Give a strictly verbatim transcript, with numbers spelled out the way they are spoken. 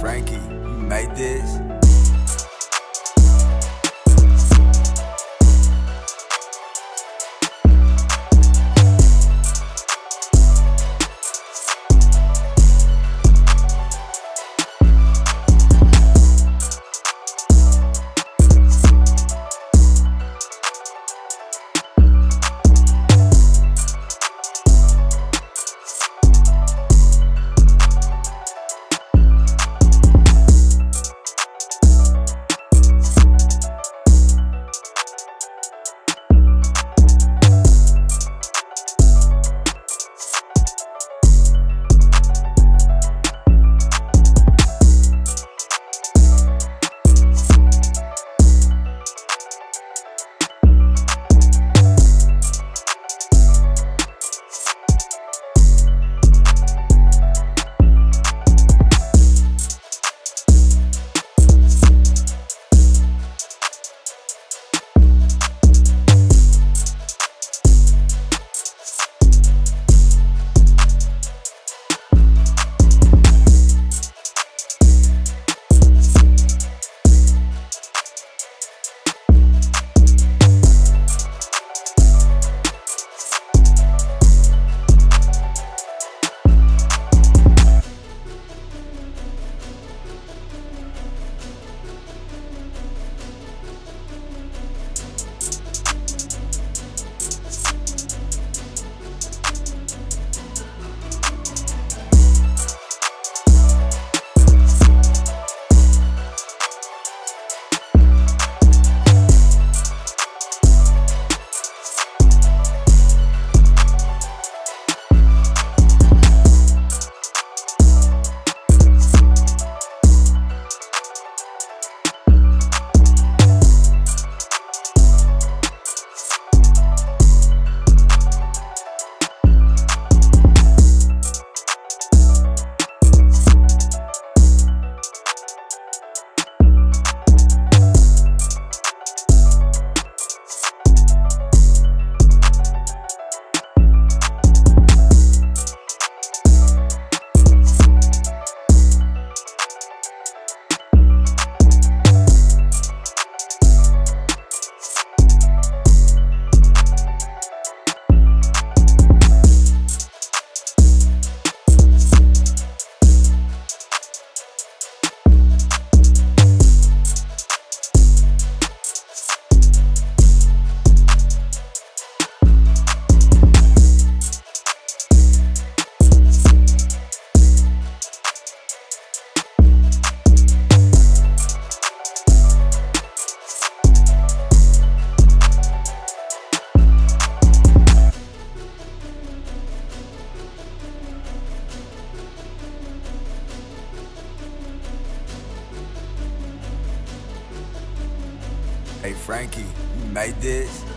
Frankie, you made this? Hey Frankie, you made this?